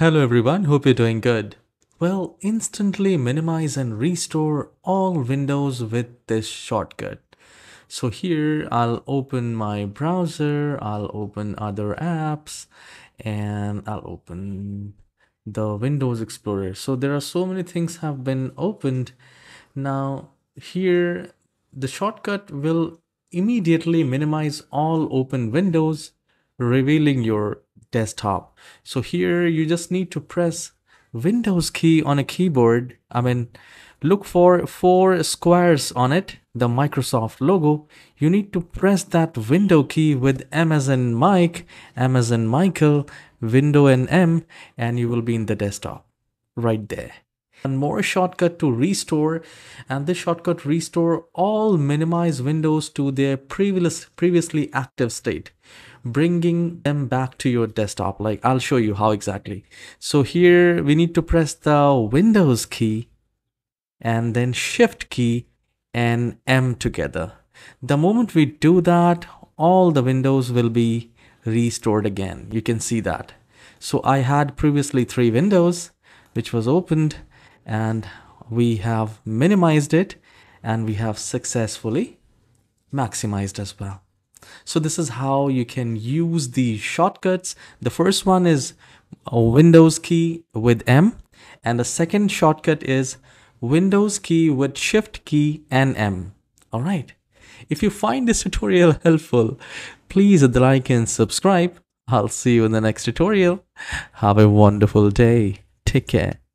Hello everyone, hope you're doing good. Well, instantly minimize and restore all windows with this shortcut. So here I'll open my browser, I'll open other apps, and I'll open the Windows Explorer. So there are so many things have been opened. Now here the shortcut will immediately minimize all open windows, revealing your desktop. So here you just need to press Windows key on a keyboard. Look for 4 squares on it, the Microsoft logo. You need to press that window key with M as in Mike, M as in Michael, window and M, and you will be in the desktop right there. One more shortcut to restore, and this shortcut restore all minimized windows to their previously active state, bringing them back to your desktop. Like, I'll show you how exactly. So here we need to press the Windows key and then Shift key and M together. The moment we do that, all the windows will be restored again. You can see that. So I had previously 3 windows which was opened, and we have minimized it, and we have successfully maximized as well. So this is how you can use the shortcuts. The first one is a Windows key with M, and the second shortcut is Windows key with Shift key and M. All right. If you find this tutorial helpful, please hit the like and subscribe. I'll see you in the next tutorial. Have a wonderful day. Take care.